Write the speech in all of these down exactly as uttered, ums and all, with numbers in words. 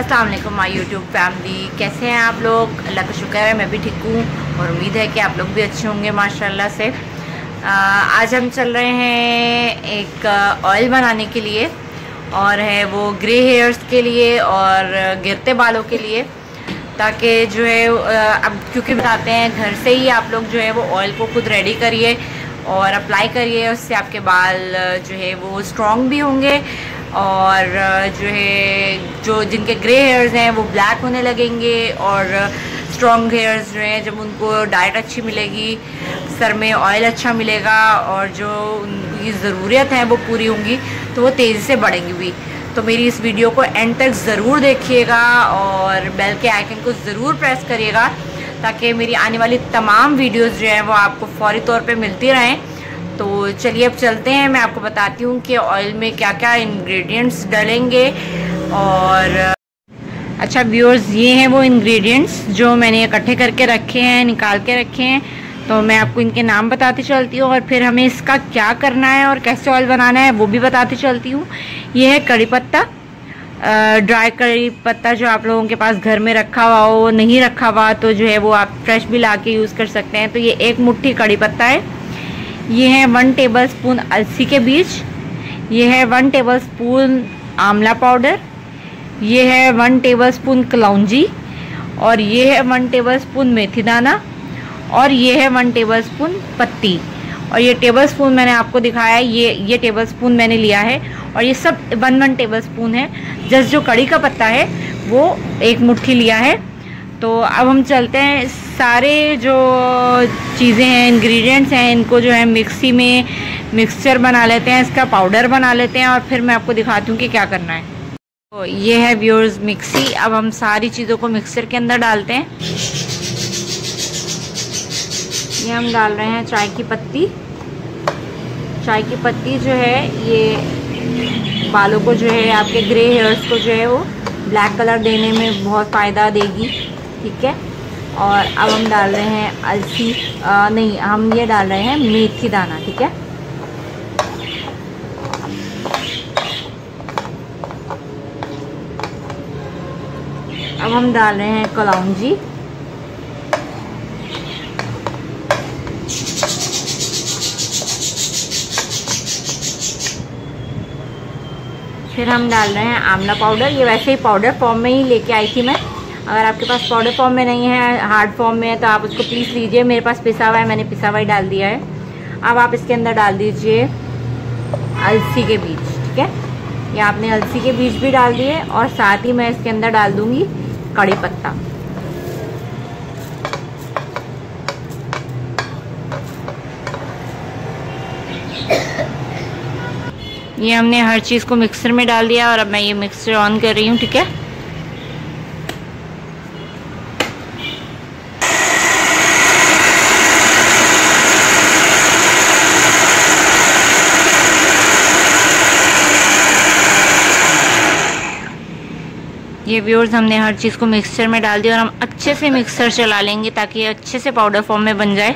अस्सलाम वालेकुम my YouTube family, कैसे हैं आप लोग? अल्लाह का शुक्र है मैं भी ठीक हूँ और उम्मीद है कि आप लोग भी अच्छे होंगे माशाल्लाह से। आ, आज हम चल रहे हैं एक ऑयल बनाने के लिए और है वो ग्रे हेयर्स के लिए और गिरते बालों के लिए, ताकि जो है अब क्योंकि बताते हैं घर से ही आप लोग जो है वो ऑयल को खुद रेडी करिए और अप्लाई करिए, उससे आपके बाल जो है वो स्ट्रॉन्ग भी होंगे और जो है जो जिनके ग्रे हेयर्स हैं वो ब्लैक होने लगेंगे और स्ट्रॉन्ग हेयर्स जो हैं जब उनको डाइट अच्छी मिलेगी, सर में ऑयल अच्छा मिलेगा और जो उनकी ज़रूरत है वो पूरी होंगी तो वो तेज़ी से बढ़ेंगी भी। तो मेरी इस वीडियो को एंड तक ज़रूर देखिएगा और बेल के आइकन को ज़रूर प्रेस करिएगा ताकि मेरी आने वाली तमाम वीडियोज़ जो हैं वो आपको फौरी तौर पर मिलती रहें। तो चलिए अब चलते हैं, मैं आपको बताती हूँ कि ऑयल में क्या क्या इंग्रेडिएंट्स डालेंगे। और अच्छा व्यूअर्स, ये हैं वो इंग्रेडिएंट्स जो मैंने इकट्ठे करके रखे हैं, निकाल के रखे हैं, तो मैं आपको इनके नाम बताती चलती हूँ और फिर हमें इसका क्या करना है और कैसे ऑयल बनाना है वो भी बताती चलती हूँ। ये है कड़ी पत्ता, ड्राई कड़ी पत्ता जो आप लोगों के पास घर में रखा हुआ हो, नहीं रखा हुआ तो जो है वो आप फ्रेश भी ला के यूज़ कर सकते हैं। तो ये एक मुट्ठी कड़ी पत्ता है। ये है वन टेबलस्पून अलसी के बीज, ये है वन टेबलस्पून आंवला पाउडर, ये है वन टेबलस्पून कलौंजी और ये है वन टेबलस्पून मेथी दाना और ये है वन टेबलस्पून पत्ती। और ये टेबलस्पून मैंने आपको दिखाया है, ये ये टेबलस्पून मैंने लिया है और ये सब वन वन टेबलस्पून है। जस्ट जो कड़ी का पत्ता है वो एक मुट्ठी लिया है। तो अब हम चलते हैं, सारे जो चीज़ें हैं इंग्रेडिएंट्स हैं इनको जो है मिक्सी में मिक्सचर बना लेते हैं, इसका पाउडर बना लेते हैं और फिर मैं आपको दिखाती हूँ कि क्या करना है। तो ये है व्यूअर्स मिक्सी, अब हम सारी चीज़ों को मिक्सर के अंदर डालते हैं। ये हम डाल रहे हैं चाय की पत्ती, चाय की पत्ती जो है ये बालों को जो है आपके ग्रे हेयर्स को जो है वो ब्लैक कलर देने में बहुत फ़ायदा देगी, ठीक है। और अब हम डाल रहे हैं अलसी, आ, नहीं हम ये डाल रहे हैं मेथी दाना, ठीक है। अब हम डाल रहे हैं कलौंजी, फिर हम डाल रहे हैं आंवला पाउडर। ये वैसे ही पाउडर फॉर्म में ही लेके आई थी मैं, अगर आपके पास पाउडर फॉर्म में नहीं है हार्ड फॉर्म में है तो आप उसको पीस लीजिए, मेरे पास पिसा हुआ है मैंने पिसा हुआ ही डाल दिया है। अब आप इसके अंदर डाल दीजिए अलसी के बीज, ठीक है, ये आपने अलसी के बीज भी डाल दिए और साथ ही मैं इसके अंदर डाल दूँगी कड़ी पत्ता। ये हमने हर चीज़ को मिक्सर में डाल दिया और अब मैं ये मिक्सर ऑन कर रही हूँ, ठीक है। ये व्यूअर्स हमने हर चीज़ को मिक्सर में डाल दिया और हम अच्छे से मिक्सर चला लेंगे ताकि ये अच्छे से पाउडर फॉर्म में बन जाए।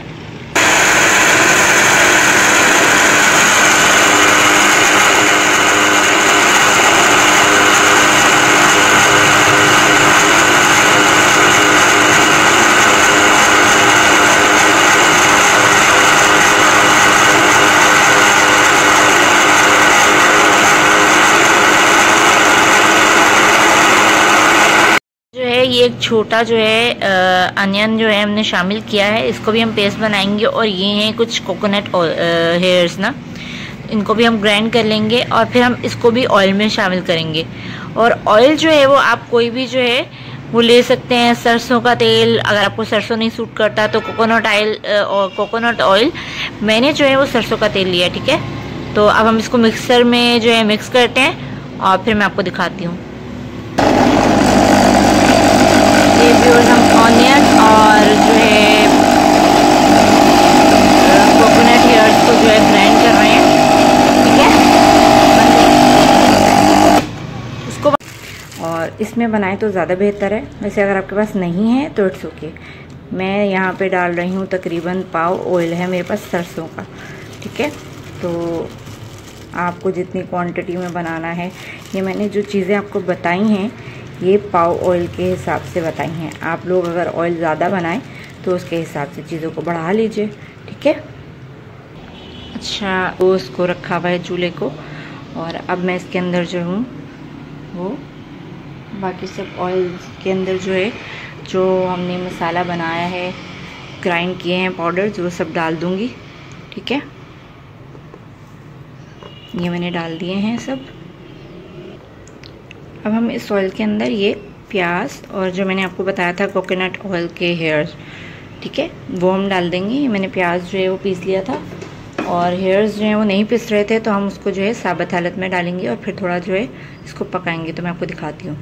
ये एक छोटा जो है अनियन जो है हमने शामिल किया है, इसको भी हम पेस्ट बनाएंगे। और ये हैं कुछ कोकोनट हेयर्स ना, इनको भी हम ग्राइंड कर लेंगे और फिर हम इसको भी ऑयल में शामिल करेंगे। और ऑयल जो है वो आप कोई भी जो है वो ले सकते हैं, सरसों का तेल, अगर आपको सरसों नहीं सूट करता तो कोकोनट ऑयल, और कोकोनट ऑयल मैंने जो है वो सरसों का तेल लिया, ठीक है। तो अब हम इसको मिक्सर में जो है मिक्स करते हैं और फिर मैं आपको दिखाती हूँ। हम ऑनियन और जो है कोकोनट हेयर्स को जो है ग्राइंड कर रहे हैं, ठीक है। इसको और इसमें बनाए तो ज़्यादा बेहतर है, वैसे अगर आपके पास नहीं है तो इट्स ओके। मैं यहाँ पे डाल रही हूँ तकरीबन पाव ऑयल है मेरे पास सरसों का, ठीक है। तो आपको जितनी क्वांटिटी में बनाना है, ये मैंने जो चीज़ें आपको बताई हैं ये पाव ऑयल के हिसाब से बताई हैं। आप लोग अगर ऑयल ज़्यादा बनाएं तो उसके हिसाब से चीज़ों को बढ़ा लीजिए, ठीक है। अच्छा, वो उसको रखा हुआ है चूल्हे को, और अब मैं इसके अंदर जो हूँ वो बाकी सब ऑयल के अंदर जो है जो हमने मसाला बनाया है, ग्राइंड किए हैं पाउडर्स, वो सब डाल दूँगी, ठीक है। ये मैंने डाल दिए हैं सब। अब हम इस ऑयल के अंदर ये प्याज और जो मैंने आपको बताया था कोकोनट ऑयल के हेयर्स, ठीक है, वो हम डाल देंगे। मैंने प्याज जो है वो पीस लिया था और हेयर्स जो है वो नहीं पिस रहे थे, तो हम उसको जो है साबुत हालत में डालेंगे और फिर थोड़ा जो है इसको पकाएंगे। तो मैं आपको दिखाती हूँ।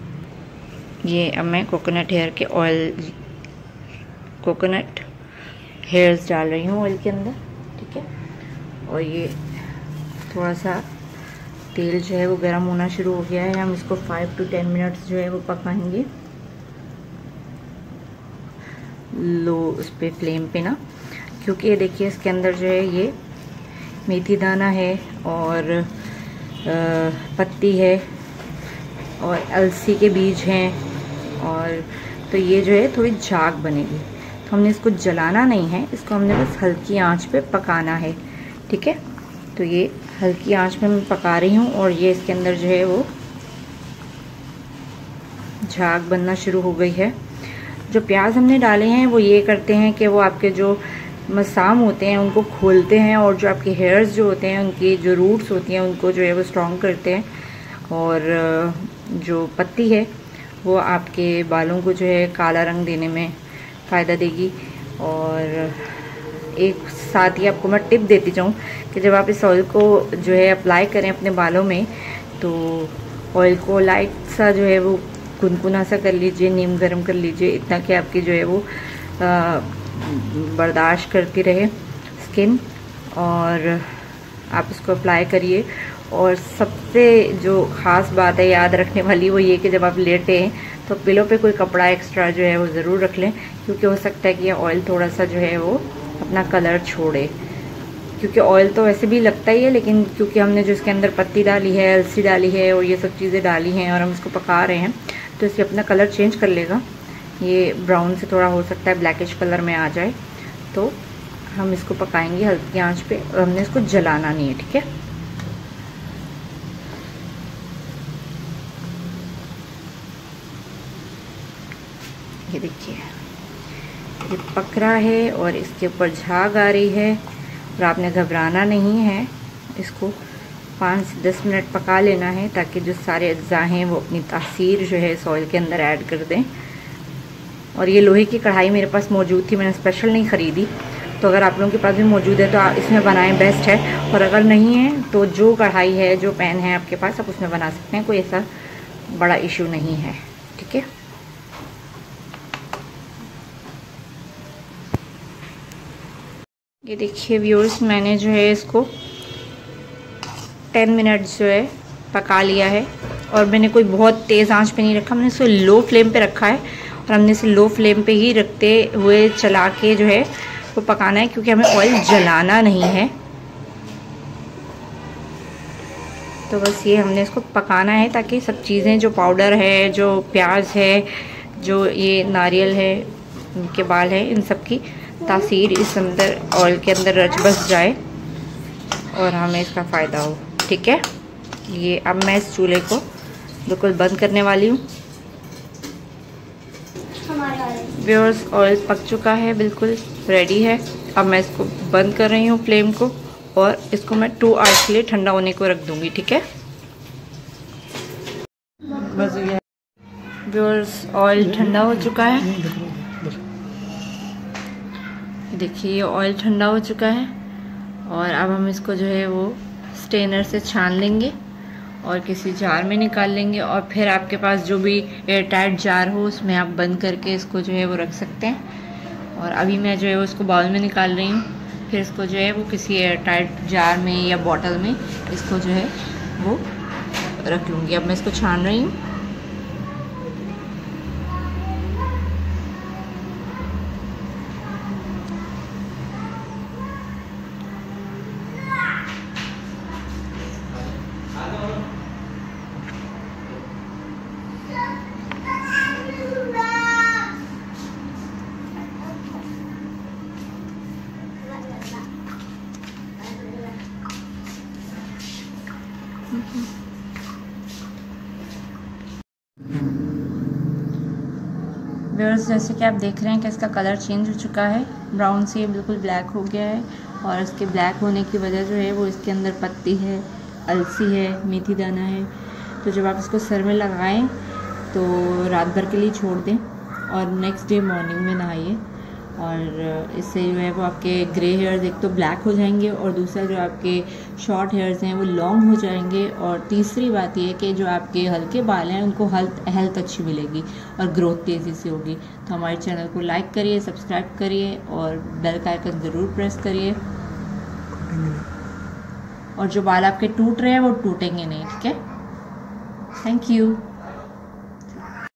ये अब मैं कोकोनट हेयर के ऑयल कोकोनट हेयर्स डाल रही हूँ ऑयल के अंदर, ठीक है। और ये थोड़ा सा तेल जो है वो गर्म होना शुरू हो गया है। हम इसको फाइव टू टेन मिनट्स जो है वो पकाएंगे लो उस पर फ्लेम पे ना, क्योंकि ये देखिए इसके अंदर जो है ये मेथी दाना है और पत्ती है और अलसी के बीज हैं, और तो ये जो है थोड़ी झाग बनेगी। तो हमने इसको जलाना नहीं है, इसको हमने बस हल्की आंच पे पकाना है, ठीक है। तो ये हल्की आंच में मैं पका रही हूँ और ये इसके अंदर जो है वो झाग बनना शुरू हो गई है। जो प्याज हमने डाले हैं वो ये करते हैं कि वो आपके जो मसाम होते हैं उनको खोलते हैं, और जो आपके हेयर्स जो होते हैं उनकी जो रूट्स होती हैं उनको जो है वो स्ट्रॉन्ग करते हैं, और जो पत्ती है वो आपके बालों को जो है काला रंग देने में फ़ायदा देगी। और एक साथ ही आपको मैं टिप देती जाऊँ कि जब आप इस ऑयल को जो है अप्लाई करें अपने बालों में, तो ऑयल को लाइट सा जो है वो गुनगुना सा कर लीजिए, नीम गर्म कर लीजिए, इतना कि आपकी जो है वो आ, बर्दाश्त करती रहे स्किन। और आप इसको अप्लाई करिए। और सबसे जो ख़ास बात है याद रखने वाली वो ये कि जब आप लेटे तो पिलो पे कोई कपड़ा एक्स्ट्रा जो है वो ज़रूर रख लें, क्योंकि हो सकता है कि यह ऑयल थोड़ा सा जो है वो अपना कलर छोड़े, क्योंकि ऑयल तो वैसे भी लगता ही है, लेकिन क्योंकि हमने जो इसके अंदर पत्ती डाली है, अलसी डाली है और ये सब चीज़ें डाली हैं और हम इसको पका रहे हैं, तो इससे अपना कलर चेंज कर लेगा। ये ब्राउन से थोड़ा हो सकता है ब्लैकिश कलर में आ जाए। तो हम इसको पकाएंगे हल्की आंच पे, और हमने इसको जलाना नहीं है, ठीक है। ये देखिए ये पक रहा है और इसके ऊपर झाग आ रही है, और आपने घबराना नहीं है, इसको पाँच से दस मिनट पका लेना है ताकि जो सारे अज्जा हैं वो अपनी तासीर जो है इस ऑयल के अंदर ऐड कर दें। और ये लोहे की कढ़ाई मेरे पास मौजूद थी, मैंने स्पेशल नहीं ख़रीदी, तो अगर आप लोगों के पास भी मौजूद है तो आप इसमें बनाएं, बेस्ट है। और अगर नहीं है तो जो कढ़ाई है, जो पैन है आपके पास, आप उसमें बना सकते हैं, कोई ऐसा बड़ा इशू नहीं है, ठीक है। ये देखिए व्यूअर्स, मैंने जो है इसको टेन मिनट जो है पका लिया है, और मैंने कोई बहुत तेज़ आंच पे नहीं रखा, मैंने इसको लो फ्लेम पे रखा है। और हमने इसे लो फ्लेम पे ही रखते हुए चला के जो है वो पकाना है, क्योंकि हमें ऑयल जलाना नहीं है। तो बस ये हमने इसको पकाना है ताकि सब चीज़ें जो पाउडर है, जो प्याज है, जो ये नारियल है, उनके बाल है, इन सब की तासीर इस अंदर ऑयल के अंदर रच बस जाए और हमें इसका फ़ायदा हो, ठीक है। ये अब मैं इस चूल्हे को बिल्कुल बंद करने वाली हूँ। व्यूअर्स, ऑयल पक चुका है, बिल्कुल रेडी है। अब मैं इसको बंद कर रही हूँ फ्लेम को, और इसको मैं टू आवर्स के लिए ठंडा होने को रख दूँगी, ठीक है। व्यूअर्स, ऑयल ठंडा हो चुका है, देखिए ये ऑयल ठंडा हो चुका है। और अब हम इसको जो है वो स्ट्रेनर से छान लेंगे और किसी जार में निकाल लेंगे, और फिर आपके पास जो भी एयर टाइट जार हो उसमें आप बंद करके इसको जो है वो रख सकते हैं। और अभी मैं जो है वो इसको बाउल में निकाल रही हूँ, फिर इसको जो है वो किसी एयर टाइट जार में या बॉटल में इसको जो है वो रख लूँगी। अब मैं इसको छान रही हूँ। व्यूअर्स, जैसे कि आप देख रहे हैं कि इसका कलर चेंज हो चुका है, ब्राउन से बिल्कुल ब्लैक हो गया है। और इसके ब्लैक होने की वजह जो है वो इसके अंदर पत्ती है, अलसी है, मेथी दाना है। तो जब आप इसको सर में लगाएं तो रात भर के लिए छोड़ दें और नेक्स्ट डे मॉर्निंग में नहाइए। और इससे जो है वो आपके ग्रे हेयर्स एक तो ब्लैक हो जाएंगे और दूसरा जो आपके शॉर्ट हेयर्स हैं वो लॉन्ग हो जाएंगे। और तीसरी बात यह है कि जो आपके हल्के बाल हैं उनको हेल्थ हेल्थ अच्छी मिलेगी और ग्रोथ तेज़ी से होगी। तो हमारे चैनल को लाइक करिए, सब्सक्राइब करिए और बेल का आइकन ज़रूर प्रेस करिए। और जो बाल आपके टूट रहे हैं वो टूटेंगे नहीं, ठीक है। Thank you.